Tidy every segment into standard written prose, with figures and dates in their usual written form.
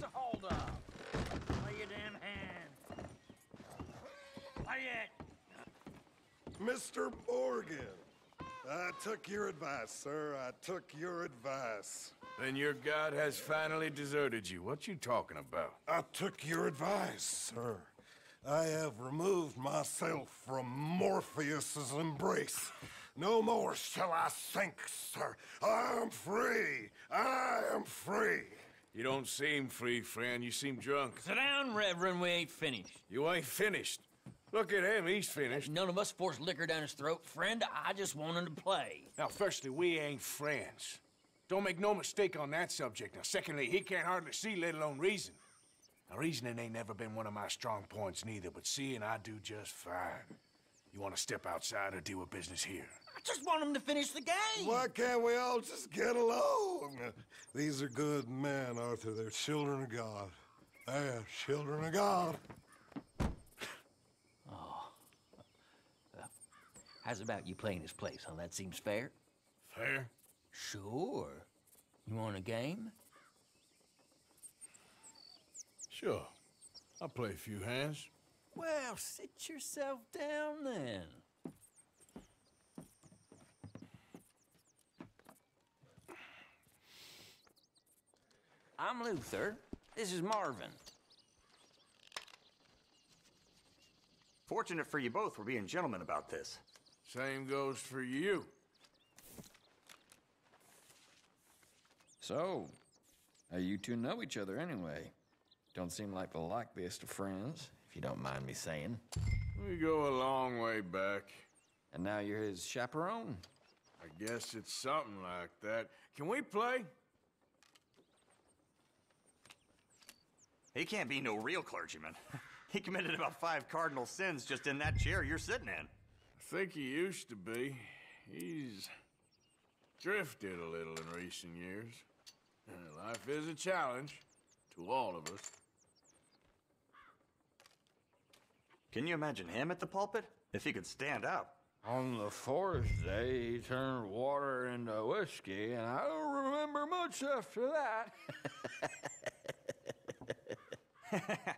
What's the hold up? Lay your damn hand. Lay it. Mr. Morgan. I took your advice, sir. I took your advice. Then your god has finally deserted you. What you talking about? I took your advice, sir. I have removed myself from Morpheus's embrace. No more shall I sink, sir. I am free. I am free. You don't seem free, friend. You seem drunk. Sit down, Reverend. We ain't finished. You ain't finished. Look at him, he's finished. None of us forced liquor down his throat. Friend, I just want him to play. Now, firstly, we ain't friends. Don't make no mistake on that subject. Now, secondly, he can't hardly see, let alone reason. Now, reasoning ain't never been one of my strong points neither, but seeing I do just fine. You want to step outside or do a business here? I just want him to finish the game. Why can't we all just get along? These are good men, Arthur. They're children of God. They're children of God. How's about you playing his place, huh? That seems fair? Fair? Sure. You want a game? Sure. I'll play a few hands. Well, sit yourself down then. I'm Luther. This is Marvin. Fortunate for you both we're being gentlemen about this. Same goes for you. So, you two know each other anyway. Don't seem like the likeliest of friends, if you don't mind me saying. We go a long way back. And now you're his chaperone? I guess it's something like that. Can we play? He can't be no real clergyman. He committed about 5 cardinal sins just in that chair you're sitting in. I think he used to be. He's drifted a little in recent years. Life is a challenge to all of us. Can you imagine him at the pulpit? If he could stand up. On the 4th day, he turned water into whiskey, and I don't remember much after that.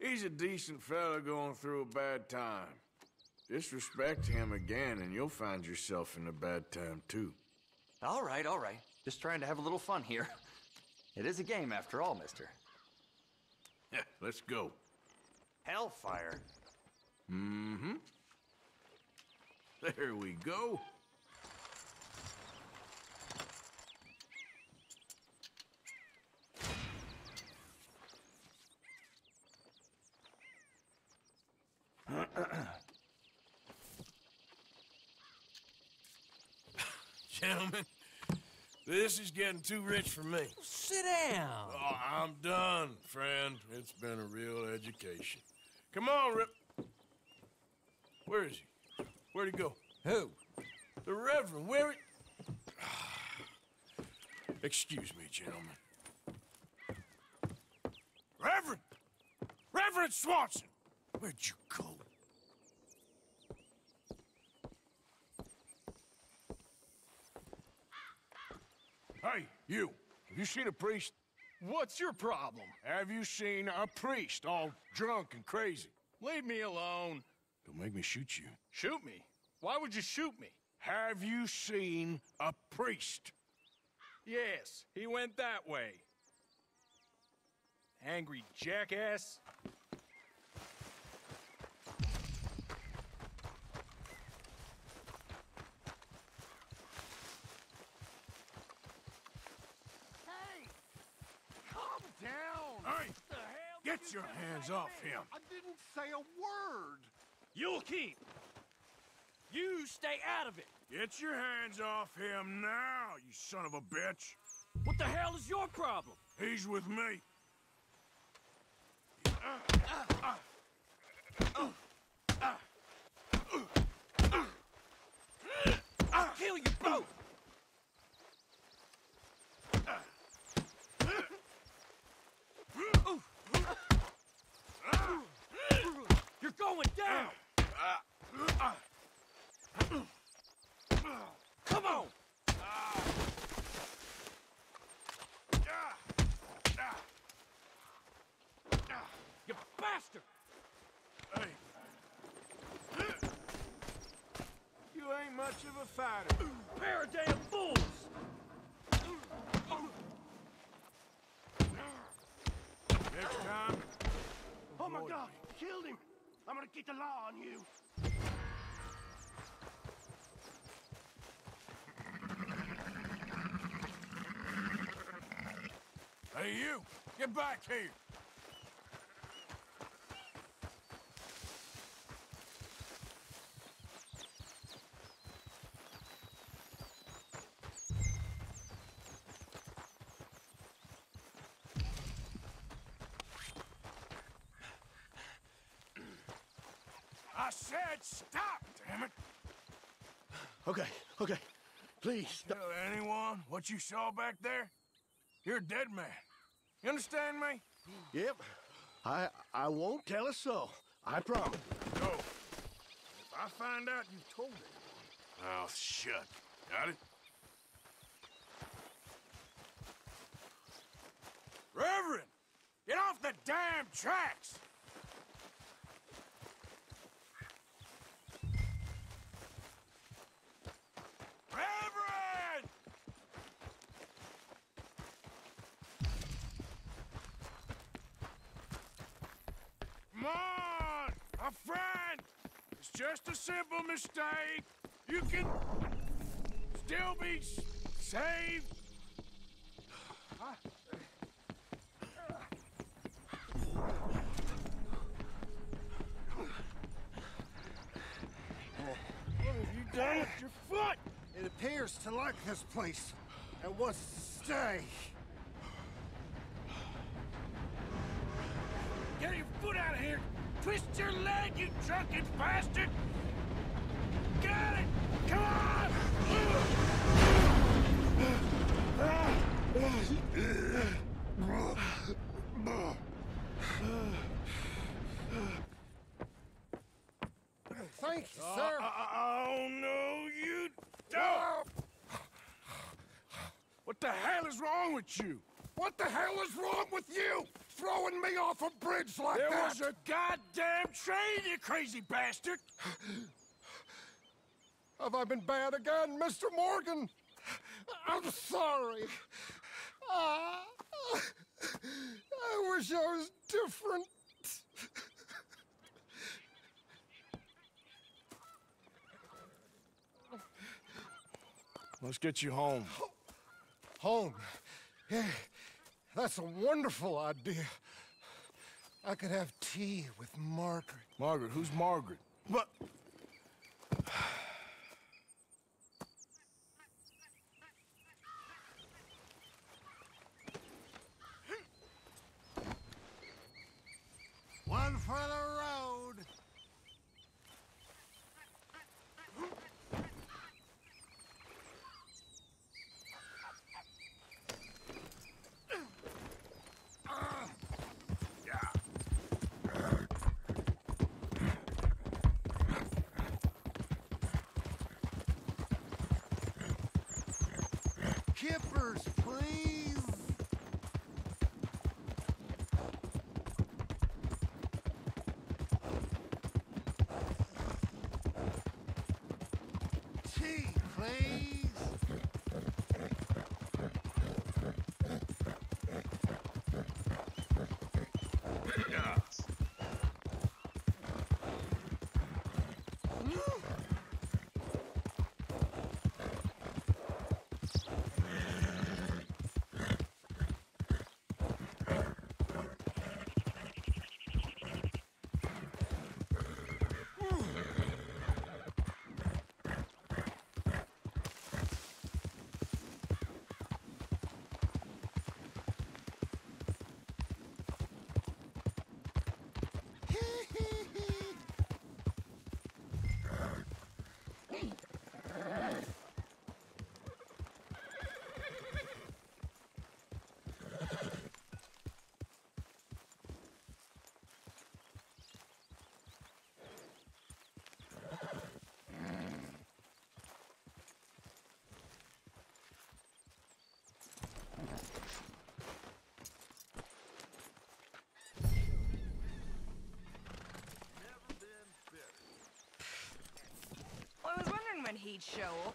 He's a decent fella going through a bad time. Disrespect him again, and you'll find yourself in a bad time, too. All right, all right. Just trying to have a little fun here. It is a game, after all, mister. Yeah, let's go. Hellfire. Mm-hmm. There we go. Gentlemen, this is getting too rich for me. Well, sit down. Oh, I'm done, friend. It's been a real education. Come on, Rip. Where is he? Where'd he go? Who? The Reverend. Where? Excuse me, gentlemen. Reverend! Reverend Swanson! Where'd you go? Hey, you. Have you seen a priest? What's your problem? Have you seen a priest all drunk and crazy? Leave me alone. Don't make me shoot you. Shoot me? Why would you shoot me? Have you seen a priest? Yes, he went that way. Angry jackass. Get your hands off him. I didn't say a word. You'll keep. You stay out of it. Get your hands off him now, you son of a bitch. What the hell is your problem? He's with me. I'll kill you both. Going down! Come on! fighter. Pair of damn fools! Next time... Oh my God! You killed him! I'm gonna get the law on you! Hey, you! Get back here! I said stop, damn it! Okay, okay. Please stop. Tell anyone what you saw back there? You're a dead man. You understand me? Yep. I won't tell a soul. I promise. No. If I find out you told anyone, I'll shut. Got it? Reverend! Get off the damn tracks! Just a simple mistake. You can still be saved. What have you done with your foot? It appears to like this place and wants to stay. Get your foot out of here! Twist your leg, you drunken bastard! Got it! Come on! Thank you, sir! Oh, no, you don't! What the hell is wrong with you? What the hell is wrong with you? Throwing me off a bridge like that! There was a goddamn train, you crazy bastard! Have I been bad again, Mr. Morgan? I'm sorry. I wish I was different. Let's get you home. Home? Yeah. That's a wonderful idea. I could have tea with Margaret. Margaret? Who's Margaret? What? One for the road. Kippers, please. Tea, please. when he'd show up.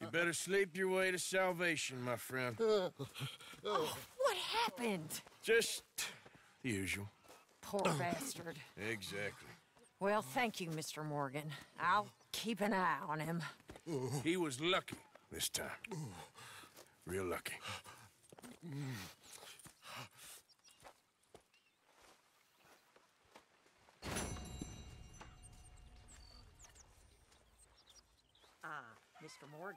You better sleep your way to salvation, my friend. Oh, what happened? Just the usual. Poor bastard. Exactly. Well, thank you, Mr. Morgan. I'll keep an eye on him. He was lucky this time. Real lucky. Mr. Morgan.